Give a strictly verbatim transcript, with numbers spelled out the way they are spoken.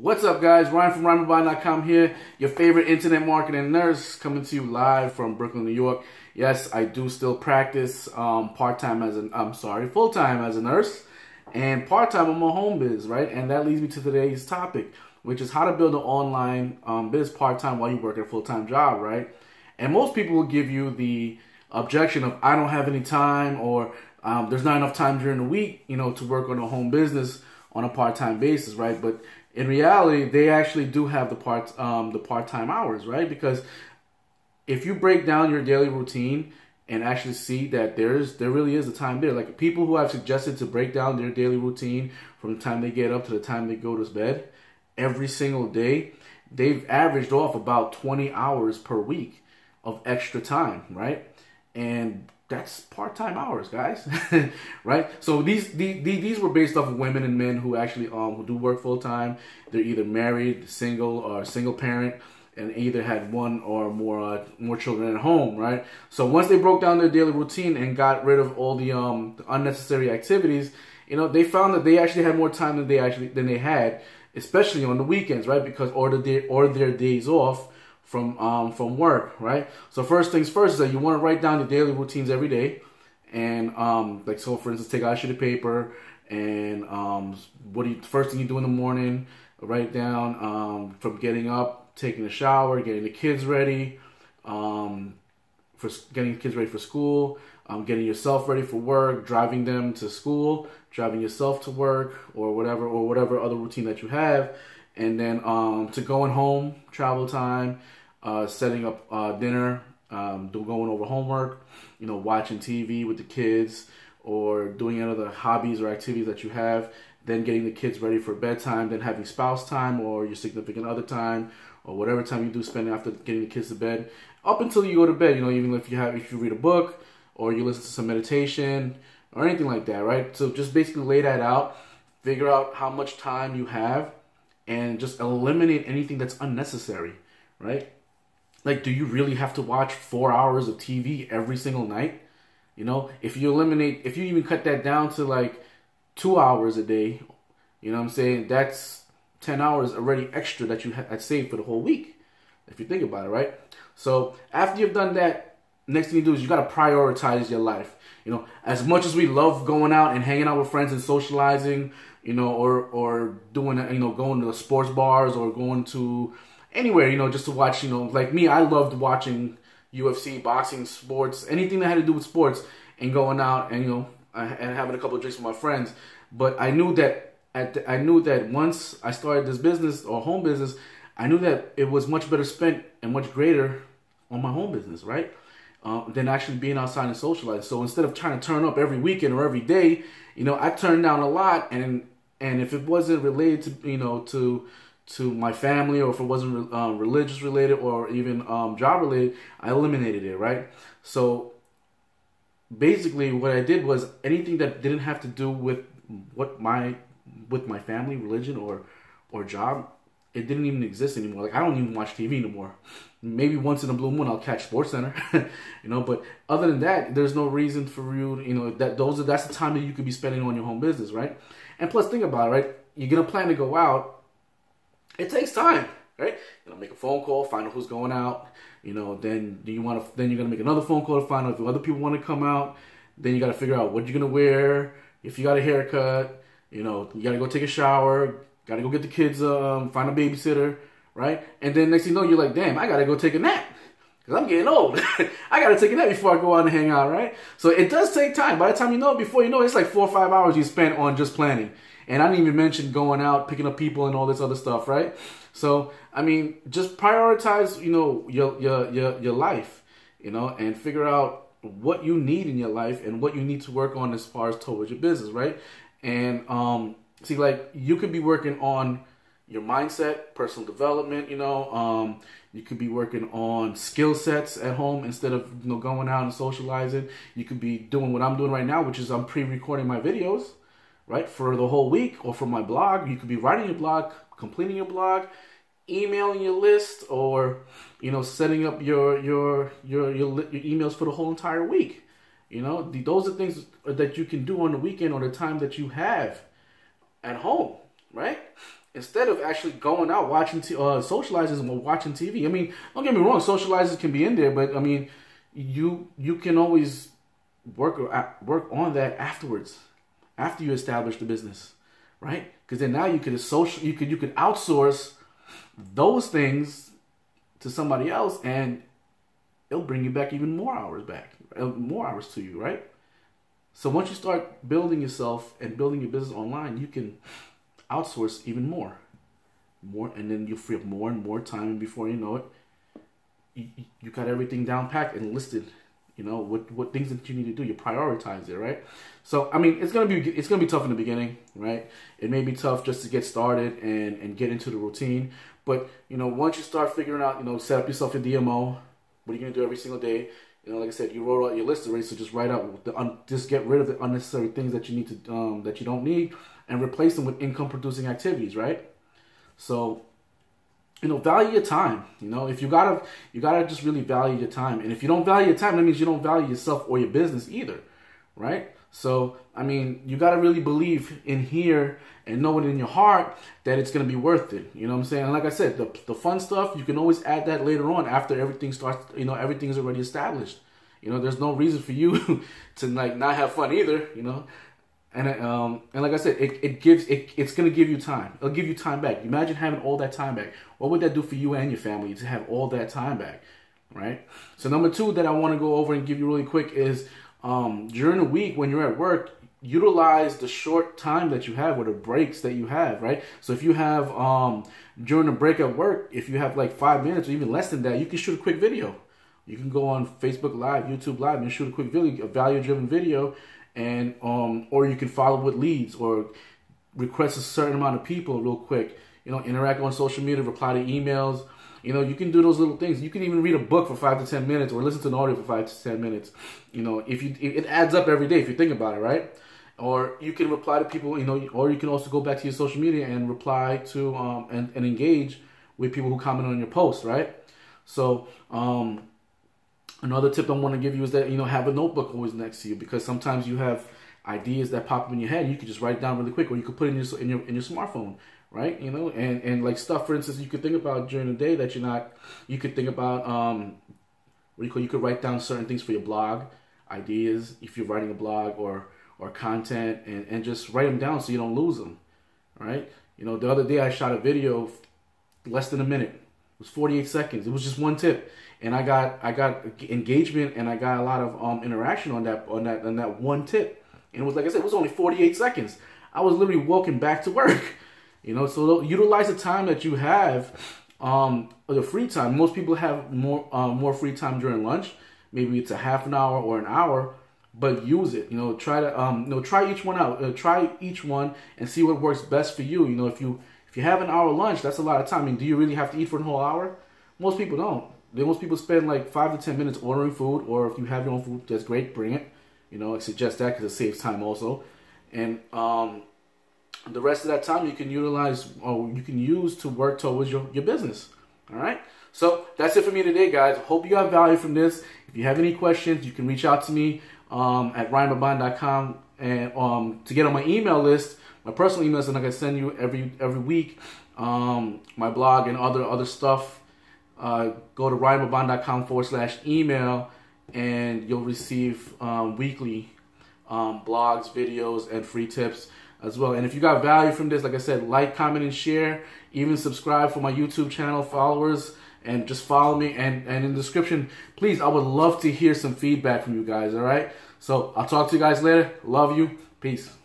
What's up, guys? Ryan from Ryan Babaan dot com here, your favorite internet marketing nurse, coming to you live from Brooklyn, New York. Yes, I do still practice um, part-time as an, I'm sorry, full-time as a nurse, and part-time on my home biz, right? And that leads me to today's topic, which is how to build an online um, biz part-time while you work at a full-time job, right? And most people will give you the objection of, I don't have any time, or um, there's not enough time during the week, you know, to work on a home business on a part-time basis, right? But in reality, they actually do have the part um, the part-time hours, right? Because if you break down your daily routine and actually see that there's there really is a time there. Like people who I've suggested to break down their daily routine from the time they get up to the time they go to bed every single day, they've averaged off about twenty hours per week of extra time, right? And that's part-time hours, guys, right? So these, these these were based off of women and men who actually um who do work full-time. They're either married, single, or single parent, and either had one or more uh, more children at home, right? So once they broke down their daily routine and got rid of all the um the unnecessary activities, you know, they found that they actually had more time than they actually than they had, especially on the weekends, right? Because or the day, or their days off from um, from work, right? So first things first is that you want to write down your daily routines every day, and um, like so, for instance, take out a sheet of paper and um, what do you, first thing you do in the morning, write down um, from getting up, taking a shower, getting the kids ready, um, for getting the kids ready for school, um, getting yourself ready for work, driving them to school, driving yourself to work, or whatever or whatever other routine that you have, and then um, to going home, travel time. Uh, setting up uh, dinner, um, going over homework, you know, watching T V with the kids, or doing any other hobbies or activities that you have. Then getting the kids ready for bedtime. Then having spouse time or your significant other time, or whatever time you do spend after getting the kids to bed, up until you go to bed. You know, even if you have, if you read a book or you listen to some meditation or anything like that, right? So just basically lay that out, figure out how much time you have, and just eliminate anything that's unnecessary, right? Like, do you really have to watch four hours of T V every single night? You know, if you eliminate, if you even cut that down to like two hours a day, you know what I'm saying? That's ten hours already extra that you had saved for the whole week, if you think about it, right? So after you've done that, next thing you do is you got to prioritize your life. You know, as much as we love going out and hanging out with friends and socializing, you know, or, or doing, you know, going to the sports bars or going to anywhere, you know, just to watch, you know, like me, I loved watching U F C, boxing, sports, anything that had to do with sports, and going out and, you know, and having a couple of drinks with my friends. But I knew that at the, I knew that once I started this business or home business, I knew that it was much better spent and much greater on my home business, right? Uh, than actually being outside and socializing. So instead of trying to turn up every weekend or every day, you know, I turned down a lot, and and if it wasn't related to, you know, to to my family, or if it wasn't uh, religious related or even um, job related, I eliminated it, right? So basically what I did was anything that didn't have to do with what my with my family, religion, or or job, it didn't even exist anymore. Like, I don't even watch T V anymore. Maybe once in a blue moon I'll catch SportsCenter, you know, but other than that, there's no reason for you, you know, that those are, that's the time that you could be spending on your home business, right? And plus, think about it, right? You're gonna plan to go out. It takes time, right? You know, make a phone call, find out who's going out. You know, then do you want to? Then you're gonna make another phone call to find out if other people want to come out. Then you gotta figure out what you're gonna wear. If you got a haircut, you know, you gotta go take a shower. Gotta go get the kids. Um, find a babysitter, right? And then next thing you know, you're like, damn, I gotta go take a nap because I'm getting old. I gotta take a nap before I go out and hang out, right? So it does take time. By the time you know it, before you know it, it's like four or five hours you spent on just planning. And I didn't even mention going out, picking up people, and all this other stuff, right? So, I mean, just prioritize, you know, your your your, your life, you know, and figure out what you need in your life and what you need to work on as far as towards your business, right? And um, see, like, you could be working on your mindset, personal development, you know. Um, you could be working on skill sets at home instead of, you know, going out and socializing. You could be doing what I'm doing right now, which is I'm pre-recording my videos, right, for the whole week, or for my blog. You could be writing your blog, completing your blog, emailing your list, or, you know, setting up your your your your, your emails for the whole entire week. You know, the, those are things that you can do on the weekend or the time that you have at home, right? instead of actually going out watching t uh, socializes and watching T V. I mean, don't get me wrong, socializes can be in there, but I mean, you you can always work or work on that afterwards, after you establish the business, right? Because then now you could social you could you could outsource those things to somebody else, and it'll bring you back even more hours back, more hours to you, right? So once you start building yourself and building your business online, you can outsource even more, more, and then you free up more and more time. And before you know it, you, you got everything down packed and listed. You know what what things that you need to do. You prioritize it, right? So I mean, it's gonna be it's gonna be tough in the beginning, right? It may be tough just to get started and and get into the routine. But you know, once you start figuring out, you know, set up yourself a D M O. What are you gonna do every single day? You know, like I said, you wrote out your list already, so just write out the un just get rid of the unnecessary things that you need to um, that you don't need, and replace them with income producing activities, right? So, you know, value your time. You know, if you gotta you gotta just really value your time, and if you don't value your time, that means you don't value yourself or your business either, right? So, I mean, you gotta really believe in here and know it in your heart that it's gonna be worth it. You know what I'm saying? And like I said, the the fun stuff you can always add that later on after everything starts. You know, everything's already established. You know, there's no reason for you to like not have fun either. You know, and um and like I said, it it gives it it's gonna give you time. It'll give you time back. Imagine having all that time back. What would that do for you and your family to have all that time back, right? So number two that I want to go over and give you really quick is, Um, during the week when you're at work, utilize the short time that you have or the breaks that you have, right? So if you have, um, during a break at work, if you have like five minutes or even less than that, you can shoot a quick video. You can go on Facebook Live, YouTube Live, and shoot a quick video, a value-driven video, and um, or you can follow with leads or request a certain amount of people real quick. You know, interact on social media, reply to emails. You know, you can do those little things. You can even read a book for five to ten minutes or listen to an audio for five to ten minutes. You know, if you it adds up every day if you think about it, right? Or you can reply to people, you know, or you can also go back to your social media and reply to um, and, and engage with people who comment on your post, right? So um, another tip I want to give you is that, you know, have a notebook always next to you, because sometimes you have ideas that pop up in your head. You can just write it down really quick, or you could put it in your, in your, in your smartphone. Right, you know, and and like stuff, for instance, you could think about during the day that you're not. You could think about um, what do you call? You could write down certain things for your blog, ideas if you're writing a blog or or content, and and just write them down so you don't lose them. Right, you know, the other day I shot a video, less than a minute. It was forty-eight seconds. It was just one tip, and I got I got engagement, and I got a lot of um interaction on that on that on that one tip, and it was, like I said, it was only forty-eight seconds. I was literally walking back to work. You know, so utilize the time that you have, um, or the free time. Most people have more uh, more free time during lunch. Maybe it's a half an hour or an hour, but use it. You know, try to um, you know, try each one out. Uh, try each one and see what works best for you. You know, if you if you have an hour lunch, that's a lot of time. I mean, do you really have to eat for a whole hour? Most people don't. Most people spend like five to ten minutes ordering food, or if you have your own food, that's great. Bring it. You know, I suggest that because it saves time also, and um. the rest of that time you can utilize or you can use to work towards your, your business. All right. So that's it for me today, guys. Hope you got value from this. If you have any questions, you can reach out to me um, at Ryan Babaan dot com and um, to get on my email list, my personal email list, and I can send you every every week um, my blog and other other stuff. Uh, go to Ryan Babaan dot com forward slash email and you'll receive um, weekly um, blogs, videos, and free tips as well. And if you got value from this, like I said, like, comment, and share. Even subscribe for my YouTube channel followers, and just follow me. And, and in the description, please, I would love to hear some feedback from you guys, all right? So I'll talk to you guys later. Love you. Peace.